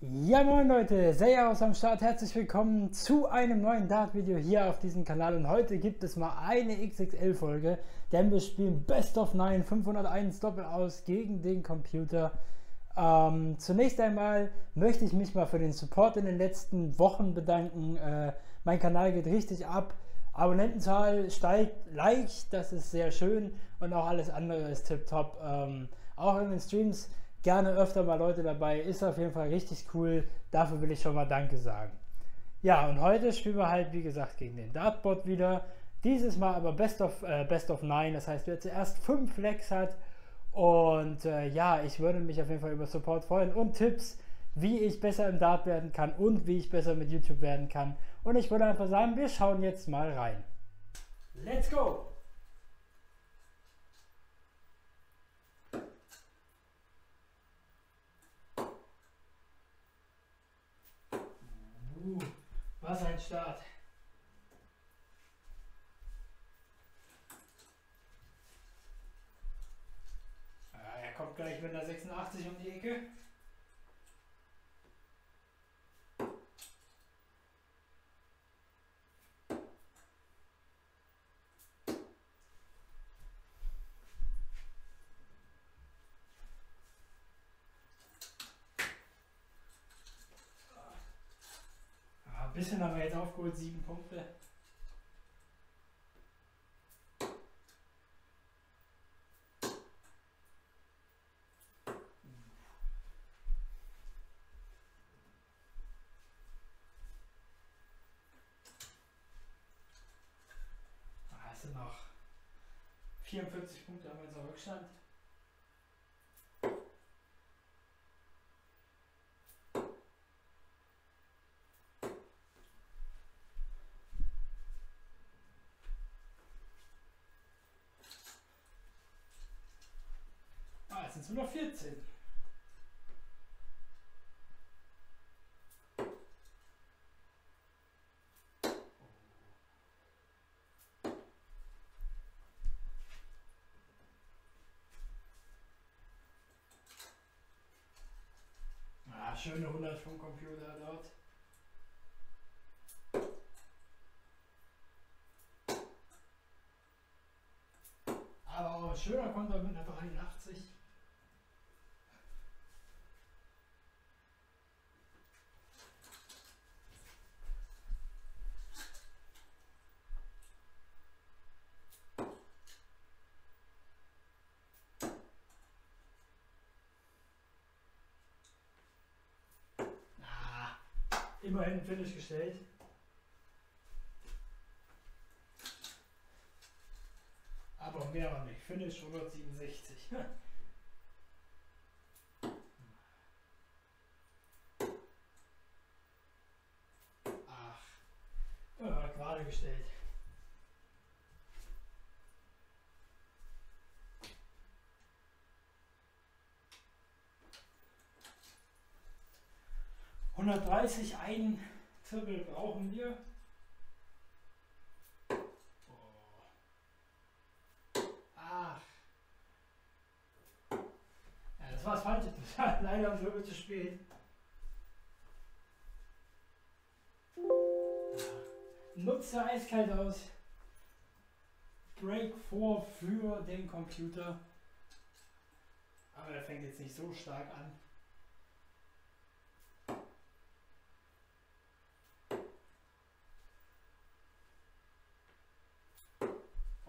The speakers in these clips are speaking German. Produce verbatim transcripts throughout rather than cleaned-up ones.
Ja moin Leute, Serjaus am Start, herzlich willkommen zu einem neuen Dart-Video hier auf diesem Kanal und heute gibt es mal eine X X L-Folge, denn wir spielen Best of neun, fünfhunderteins Doppel aus gegen den Computer. Ähm, zunächst einmal möchte ich mich mal für den Support in den letzten Wochen bedanken, äh, mein Kanal geht richtig ab, Abonnentenzahl steigt leicht, das ist sehr schön und auch alles andere ist tipptopp, ähm, auch in den Streams. Gerne öfter mal Leute dabei, ist auf jeden Fall richtig cool, dafür will ich schon mal Danke sagen. Ja, und heute spielen wir halt, wie gesagt, gegen den Dartbot wieder, dieses Mal aber Best of neun, das heißt, wer zuerst fünf Flags hat und äh, ja, ich würde mich auf jeden Fall über Support freuen und Tipps, wie ich besser im Dart werden kann und wie ich besser mit YouTube werden kann und ich würde einfach sagen, wir schauen jetzt mal rein. Let's go! Was ein Start. Ah, er kommt gleich mit einer sechsundachtzig um die Ecke. Ein bisschen haben wir jetzt aufgeholt, sieben Punkte. Ah, es sind noch vierundvierzig Punkte, haben wir jetzt auf Rückstand. Jetzt sind es nur noch vierzehn. Ah, schöne hundert vom Computer dort. Aber auch schöner Konter mit einer dreiundachtzig. Immerhin Finish gestellt. Aber mehr war nicht. Finish hundertsiebenundsechzig. Ach, ja, gerade gestellt. hundertdreißig, ein Triple brauchen wir. Oh. Ach. Ja, das war das falsche. Leider am Triple zu spät. Ja. Nutze eiskalt aus. Break vier für den Computer. Aber der fängt jetzt nicht so stark an.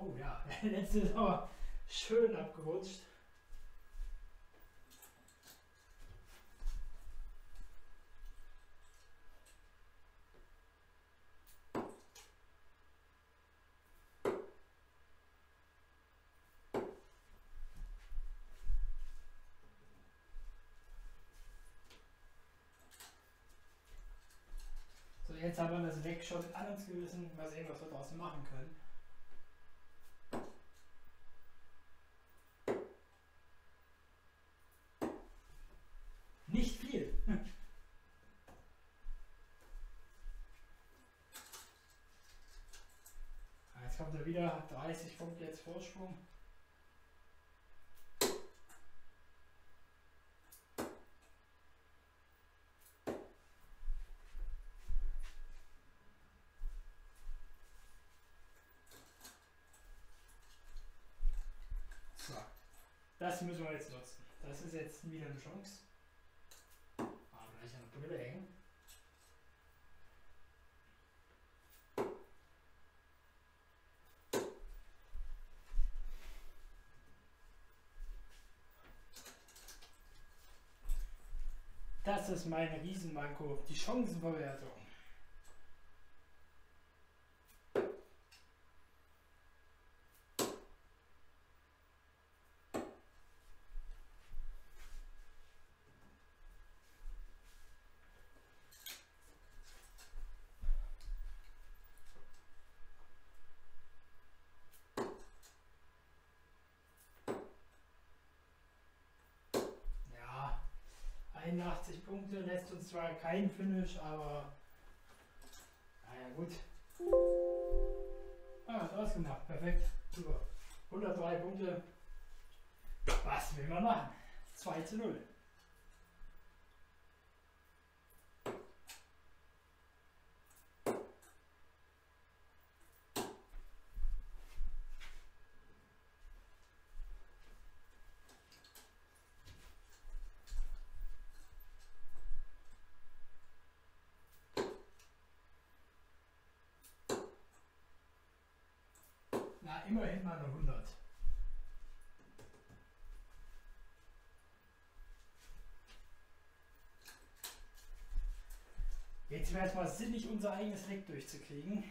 Oh ja, der letzte ist aber schön abgerutscht. So, jetzt haben wir das Weg schon an uns gerissen. Mal sehen, was wir draußen machen können. Nicht viel. Jetzt kommt er wieder, hat dreißig Punkte jetzt Vorsprung. das müssen wir jetzt nutzen. Das ist jetzt wieder eine Chance. Aber gleich an der Brille hängen. Das ist mein Riesenmanko, die Chancenverwertung. achtzig Punkte, lässt uns zwar kein Finish, aber naja gut. Ah, ist ausgemacht, perfekt, super. hundertdrei Punkte. Was will man machen? zwei zu null. Na, immerhin mal eine hundert. Jetzt wäre es mal sinnig, unser eigenes Leck durchzukriegen.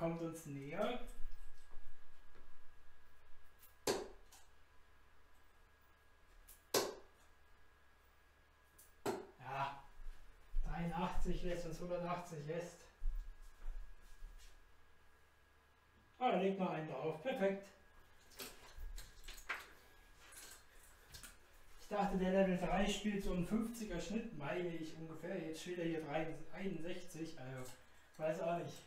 Kommt uns näher. Ja, dreiundachtzig lässt uns hundertachtzig lässt. Ah, da legt noch einen drauf. Perfekt. Ich dachte, der Level drei spielt so einen fünfziger Schnitt, meine ich ungefähr. Jetzt spielt er hier einundsechzig, also weiß auch nicht.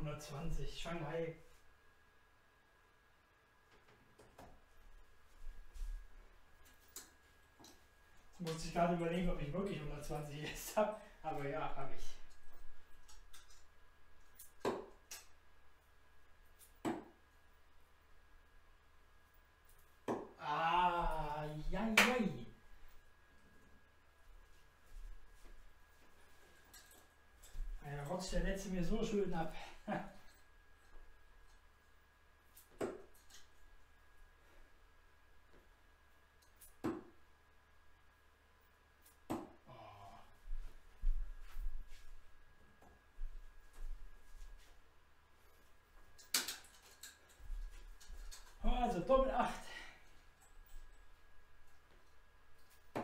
hundertzwanzig, Shanghai. Jetzt muss ich gerade überlegen, ob ich wirklich hundertzwanzig jetzt habe, aber ja, habe ich. Ah, ja, ja. Ein Rotz, der letzte mir so schön ab. Also Doppel acht. Oh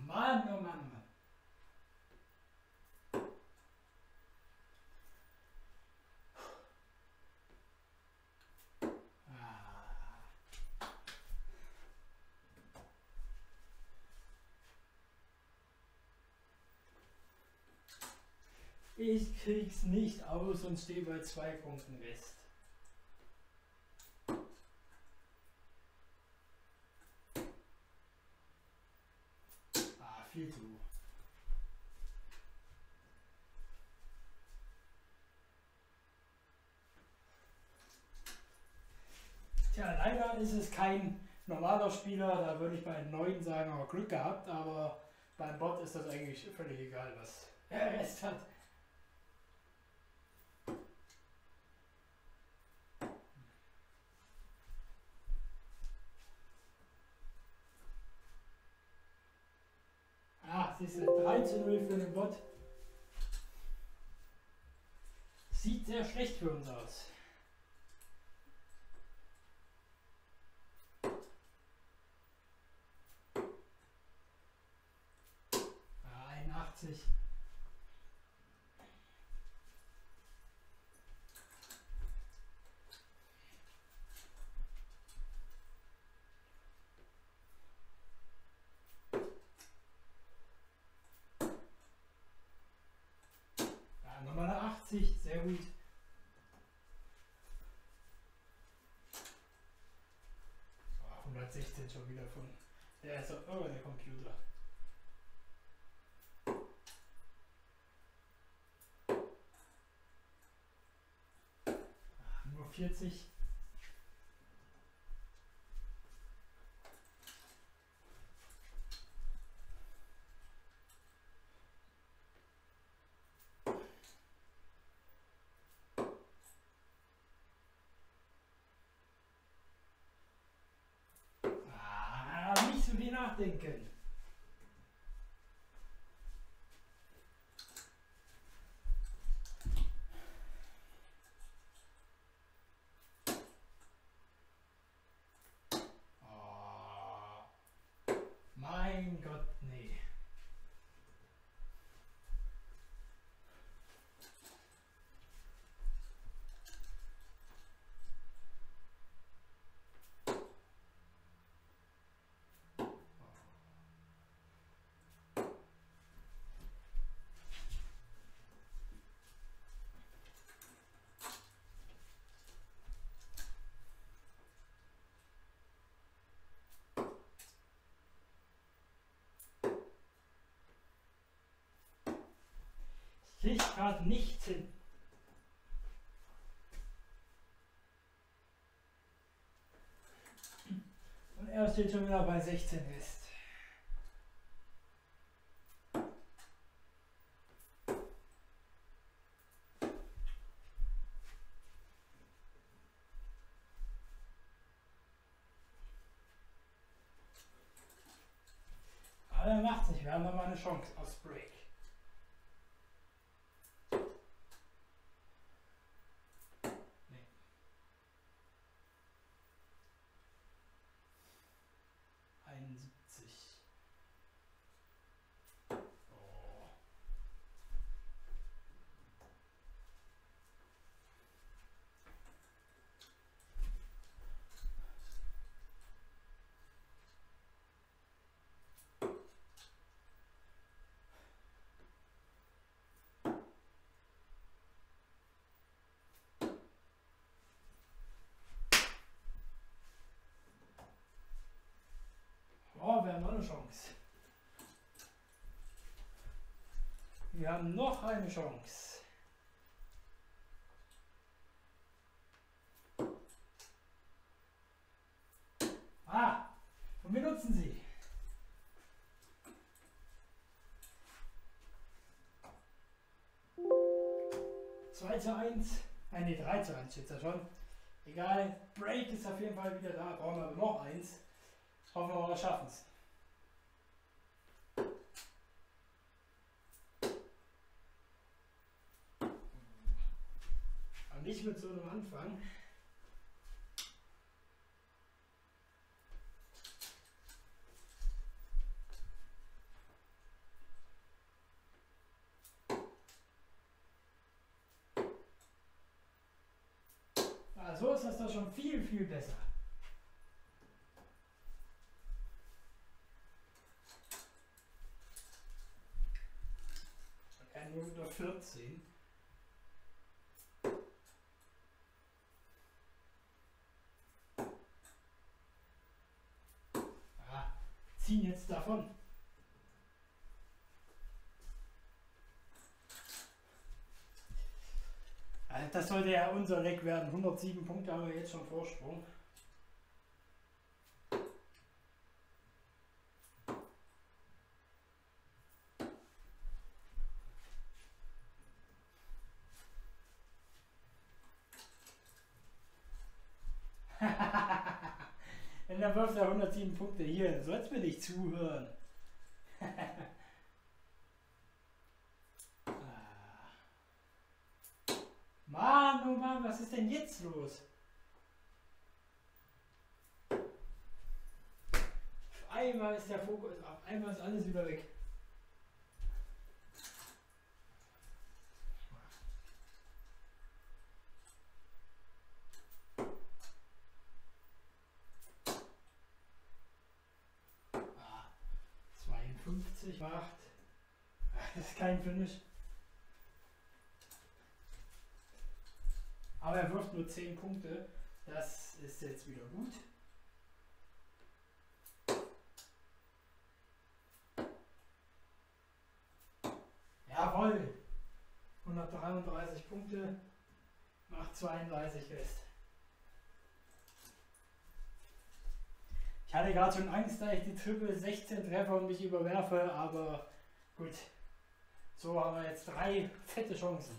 Mann, oh Mann, oh Mann. Ich krieg's nicht aus und stehe bei zwei Punkten fest. Ah, viel zu. Tja, leider ist es kein normaler Spieler, da würde ich bei neun sagen, aber Glück gehabt, aber beim Bot ist das eigentlich völlig egal, was der Rest hat. Diese drei zu null für den Bot sieht sehr schlecht für uns aus. zwanzig. Ja, nochmal eine achtzig, sehr gut. Oh, hundertsechzehn schon wieder von. Der ist doch irre, der Computer. vierzig. Ah, nicht so viel nachdenken. Mein Gott, nee. Ich krieg grad nichts hin. Und er steht schon wieder bei sechzehn ist. Aber er macht's nicht, wir haben nochmal eine Chance aufs Break. Wir haben noch eine Chance. Wir haben noch eine Chance. Ah, und wir nutzen sie. zwei zu eins. Nein, nee, drei zu eins steht da schon. Egal, Break ist auf jeden Fall wieder da. Brauchen wir aber noch eins. Hoffen wir, wir schaffen es. Aber nicht mit so einem Anfang. Ah, so ist das doch schon viel, viel besser. vierzehn. Ah, ziehen jetzt davon. Also das sollte ja unser Leck werden. hundertsieben Punkte haben wir jetzt schon Vorsprung. Wenn der wirft er hundertsieben Punkte hier, sollst mir nicht zuhören. Mann, oh Mann, was ist denn jetzt los? Auf einmal ist der Fokus, auf einmal ist alles wieder weg. macht. Das ist kein Finish. Aber er wirft nur zehn Punkte. Das ist jetzt wieder gut. Jawohl! hundertdreiunddreißig Punkte, macht zweiunddreißig Rest. Ich hatte gerade schon Angst, da ich die Triple sechzehn treffe und mich überwerfe, aber gut. So haben wir jetzt drei fette Chancen.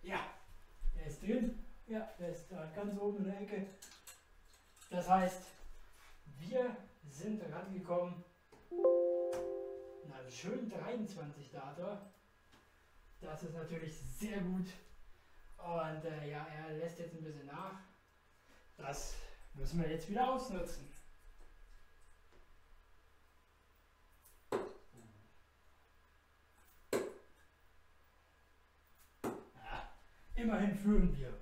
Ja, der ist drin. Ja, der ist da ganz oben in der Ecke. Das heißt, wir sind rangekommen. Na, schön dreiundzwanzig Data. Das ist natürlich sehr gut. Und äh, ja, er lässt jetzt ein bisschen nach. Das müssen wir jetzt wieder ausnutzen. Ja, immerhin führen wir.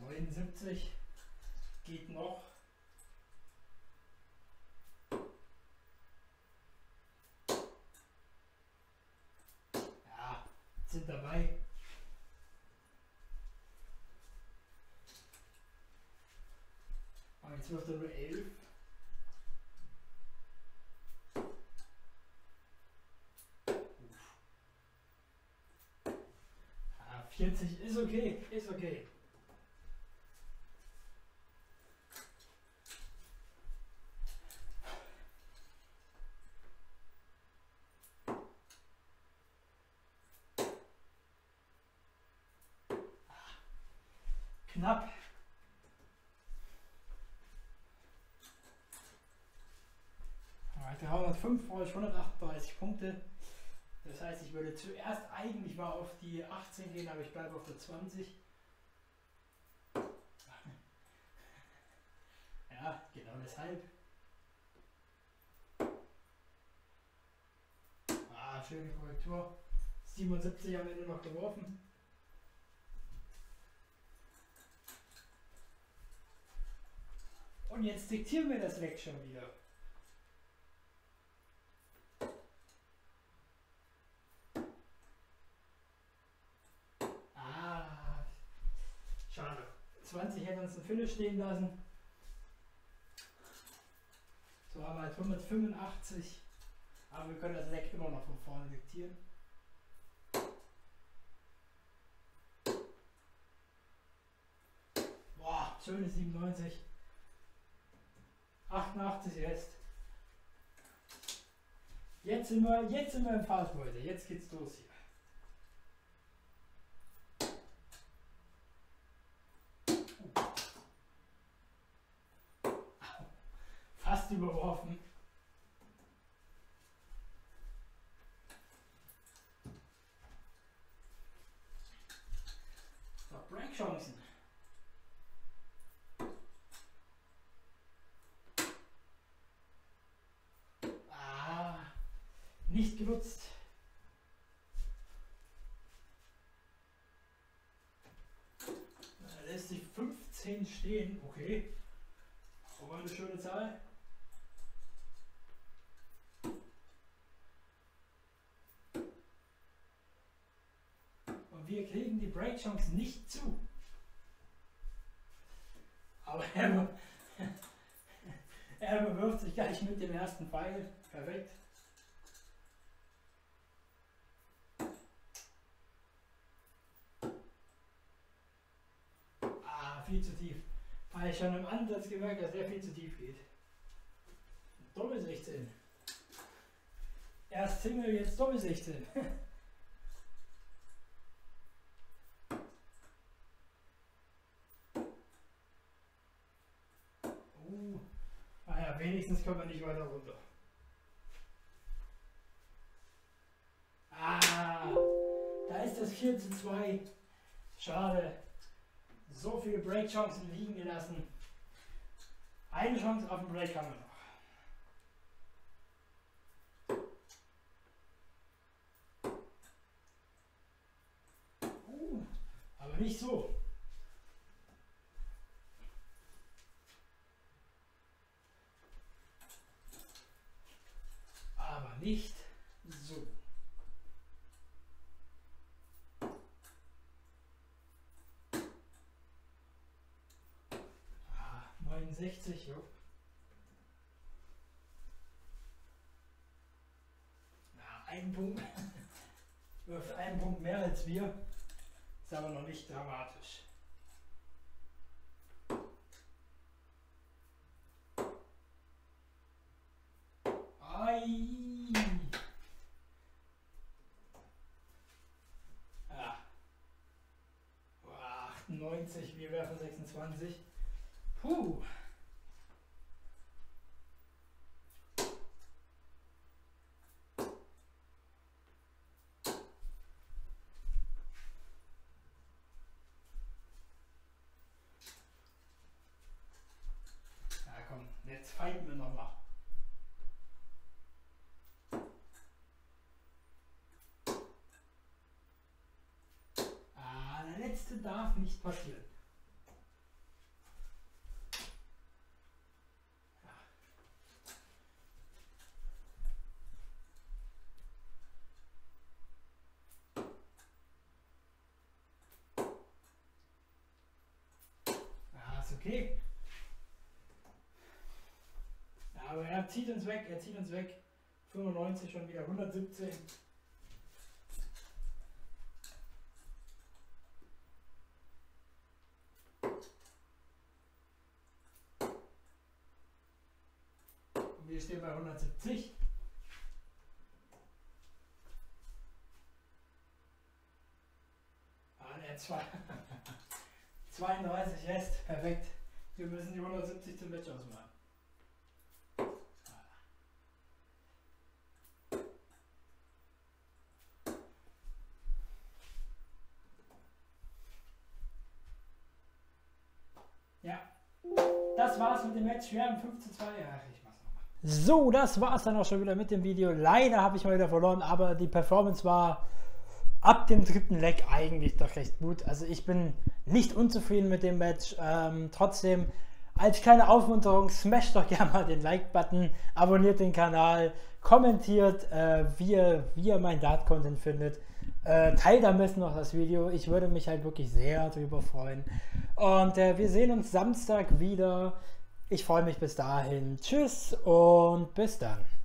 neunundsiebzig geht noch. Ja, sind dabei. Aber jetzt wird er nur elf. Ja, vierzig ist okay, ist okay. Knapp. dreihundertfünf brauche ich hundertachtunddreißig Punkte. Das heißt, ich würde zuerst eigentlich mal auf die achtzehn gehen, aber ich bleibe auf der zwanzig. Ja, genau deshalb. Ah, schöne Korrektur. siebenundsiebzig am Ende noch geworfen. Und jetzt diktieren wir das weg schon wieder. Ah, schade. zwanzig hätten uns ein Finish stehen lassen. So haben wir halt hundertfünfundachtzig. Aber wir können das Leck immer noch von vorne diktieren. Boah, schöne siebenundneunzig. achtundachtzig Rest. Jetzt sind wir, jetzt sind wir im Fahrt, Leute. Jetzt geht's los hier. Fast überworfen. So, Break-Chancen. Nicht genutzt. Da lässt sich fünfzehn stehen. Okay. Aber eine schöne Zahl. Und wir kriegen die Break-Chance nicht zu. Aber er, er bewirft sich gleich mit dem ersten Pfeil. Perfekt. Viel zu tief. Habe ich schon im Ansatz gemerkt, dass er viel zu tief geht. Doppel sechzehn. Erst Single, jetzt Doppel sechzehn. uh, naja, wenigstens kommen wir nicht weiter runter. Ah, da ist das vier zu zwei. Schade. So viele Break-Chancen liegen gelassen. Eine Chance auf den Break haben wir noch. Aber nicht so. Aber nicht so. Ah, neunundsechzig, jo. Na, ein Punkt. Wirft einen Punkt mehr als wir. Ist aber noch nicht dramatisch. Ai. Ja. achtundneunzig, wir werfen sechsundzwanzig. Puh. Jetzt fighten wir nochmal. Ah, der letzte darf nicht passieren. Ah, ist okay. Aber er zieht uns weg, er zieht uns weg. fünfundneunzig schon wieder, hundertsiebzehn. Und wir stehen bei hundertsiebzig. Ah, der zweiunddreißig lässt, perfekt. Wir müssen die hundertsiebzig zum Match ausmachen. Ja, das war's mit dem Match. Wir haben fünf zu zwei. Ja, ich mach's nochmal. So, das war's dann auch schon wieder mit dem Video. Leider habe ich mal wieder verloren, aber die Performance war ab dem dritten Leg eigentlich doch recht gut. Also ich bin nicht unzufrieden mit dem Match. Ähm, trotzdem, als kleine Aufmunterung, smasht doch gerne mal den Like-Button, abonniert den Kanal, kommentiert, äh, wie, ihr, wie ihr mein Dart-Content findet. Äh, teilt am besten noch das Video. Ich würde mich halt wirklich sehr darüber freuen. Und äh, wir sehen uns Samstag wieder. Ich freue mich bis dahin. Tschüss und bis dann.